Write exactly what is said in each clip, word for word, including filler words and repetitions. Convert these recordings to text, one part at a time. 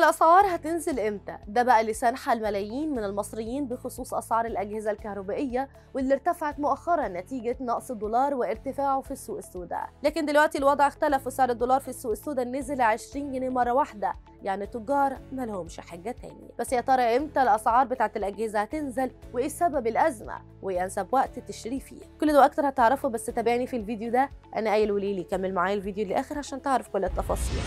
الأسعار هتنزل إمتى؟ ده بقى اللي سانحة الملايين من المصريين بخصوص أسعار الأجهزة الكهربائية واللي ارتفعت مؤخرا نتيجة نقص الدولار وارتفاعه في السوق السوداء. لكن دلوقتي الوضع اختلف وسعر الدولار في السوق السوداء نزل عشرين جنيه مرة واحدة، يعني التجار مالهمش حاجة تانية. بس يا ترى إمتى الأسعار بتاعت الأجهزة هتنزل وإيه سبب الأزمة وأنسب وقت تشتري فيه؟ كل ده وأكتر هتعرفوا، بس تابعني في الفيديو ده. أنا آية الوليلي، كمل معايا الفيديو للآخر عشان تعرف كل التفاصيل.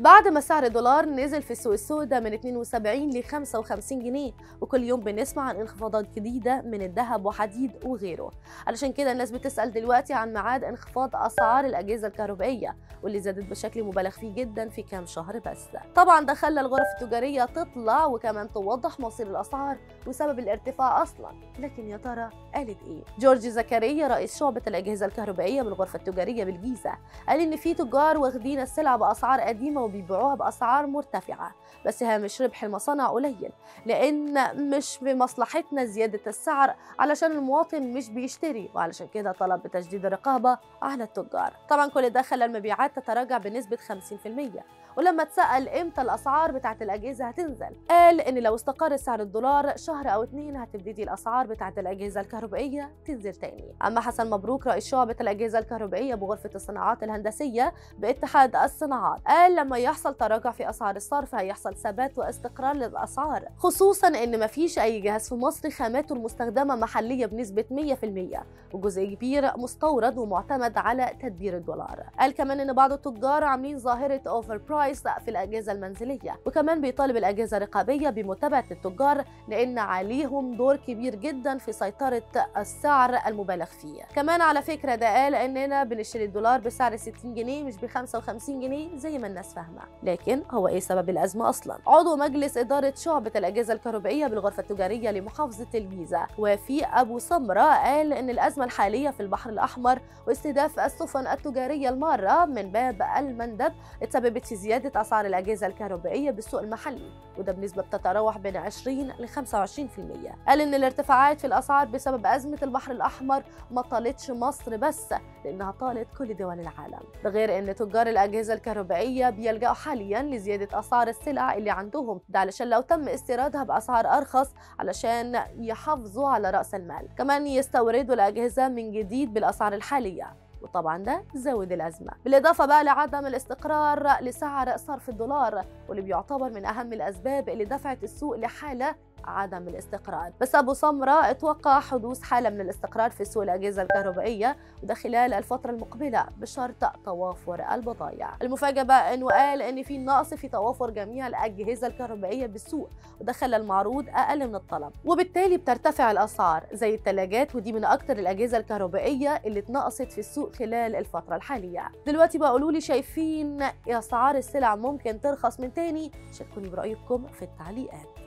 بعد ما سعر الدولار نزل في السوق السوداء من اتنين وسبعين ل خمسة وخمسين جنيه، وكل يوم بنسمع عن انخفاضات جديدة من الذهب وحديد وغيره، علشان كده الناس بتسأل دلوقتي عن ميعاد انخفاض أسعار الأجهزة الكهربائية واللي زادت بشكل مبالغ فيه جدا في كام شهر بس. طبعا ده خلى الغرف التجارية تطلع وكمان توضح مصير الأسعار وسبب الارتفاع أصلا، لكن يا ترى قالت إيه؟ جورج زكريا رئيس شعبة الأجهزة الكهربائية من الغرفة التجارية بالجيزة قال إن في تجار واخدين السلع بأسعار قديمة وبيبيعوها بأسعار مرتفعة، بس هامش ربح المصانع قليل لأن مش في مصلحتنا زيادة السعر علشان المواطن مش بيشتري، وعلشان كده طلب بتشديد الرقابة على التجار. طبعا كل ده خلى المبيعات تتراجع بنسبة خمسين بالمية. ولما اتسأل امتى الأسعار بتاعت الأجهزة هتنزل، قال إن لو استقر سعر الدولار شهر أو اتنين هتبتدي الأسعار بتاعت الأجهزة الكهربائية تنزل تاني. أما حسن مبروك رئيس شعبة الأجهزة الكهربائية بغرفة الصناعات الهندسية باتحاد الصناعات قال لما يحصل تراجع في أسعار الصرف هيحصل ثبات واستقرار للأسعار، خصوصا إن مفيش أي جهاز في مصر خاماته المستخدمة محلية بنسبة مية بالمية وجزء كبير مستورد ومعتمد على تدبير الدولار. قال كمان إن بعض التجار عاملين ظاهرة أوفر برايس في الأجهزة المنزلية، وكمان بيطالب الأجهزة الرقابية بمتابعة التجار لأن عليهم دور كبير جدا في سيطرة السعر المبالغ فيه. كمان على فكرة ده قال إننا بنشتري الدولار بسعر ستين جنيه مش ب خمسة وخمسين جنيه زي ما الناس فاهمة. لكن هو إيه سبب الأزمة أصلا؟ عضو مجلس إدارة شعبة الأجهزة الكهربائية بالغرفة التجارية لمحافظة الجيزة وفي أبو سمرة قال إن الأزمة الحالية في البحر الأحمر واستهداف السفن التجارية المارة من باب المندب اتسببت في زيادة أسعار الأجهزة الكهربائية بالسوق المحلي، وده بنسبة بتتراوح بين عشرين ل خمسة وعشرين بالمية. قال إن الارتفاعات في الأسعار بسبب أزمة البحر الأحمر ما طالتش مصر بس، لأنها طالت كل دول العالم، غير إن تجار الأجهزة الكهربائية بيلجأوا حاليا لزيادة أسعار السلع اللي عندهم، ده علشان لو تم استيرادها بأسعار أرخص علشان يحافظوا على رأس المال. كمان يستوردوا الأجهزة من جديد بالأسعار الحالية، وطبعا ده زود الأزمة، بالإضافة بقى لعدم الاستقرار لسعر صرف الدولار واللي بيعتبر من أهم الأسباب اللي دفعت السوق لحالة عدم الاستقرار. بس أبو سمرة اتوقع حدوث حالة من الاستقرار في سوق الأجهزة الكهربائية، وده خلال الفترة المقبلة بشرط توافر البضائع. المفاجأة بقى إنه قال إن في نقص في توافر جميع الأجهزة الكهربائية بالسوق، وده خلى المعروض أقل من الطلب وبالتالي بترتفع الأسعار زي الثلاجات، ودي من أكتر الأجهزة الكهربائية اللي اتنقصت في السوق خلال الفترة الحالية. دلوقتي بقى قولوا لي شايفين أسعار السلع ممكن ترخص من تاني؟ شاركوني برأيكم في التعليقات.